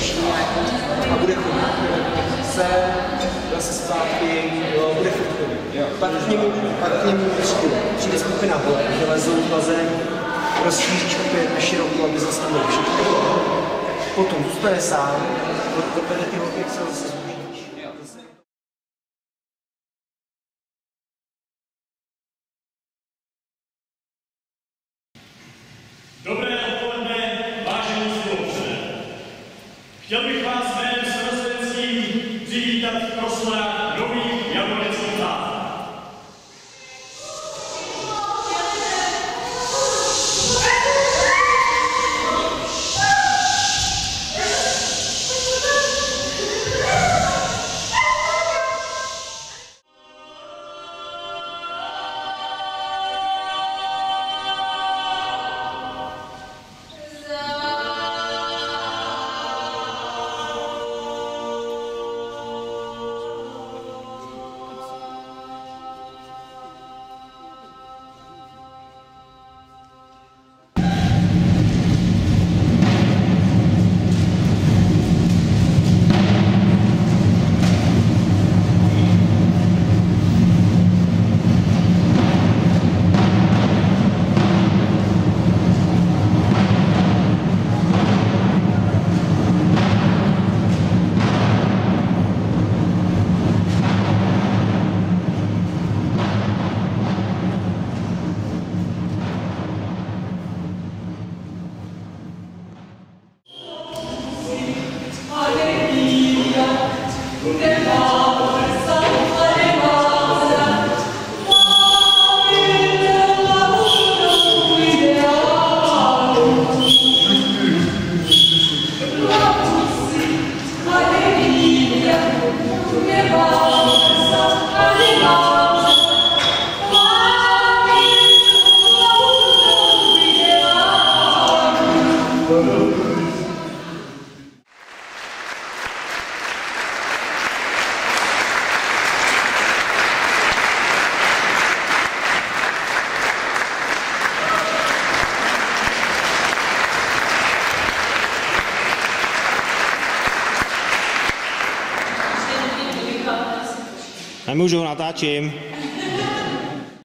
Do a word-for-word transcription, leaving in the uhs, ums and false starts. ročník a bude chodit. Se zase zpátky, bude chodit. Pak k němu, pak k němu přijde skupina holek, kde lezou plazeň, rozšíříš opět na širokou, aby zase tam bylo všechno. Potom zůstane sám, dopede ty holky, jak se zase chtěl bych vás jménem srozenství přivítat v prostorách nových Jablonecích Lázní. A my už ho natáčím.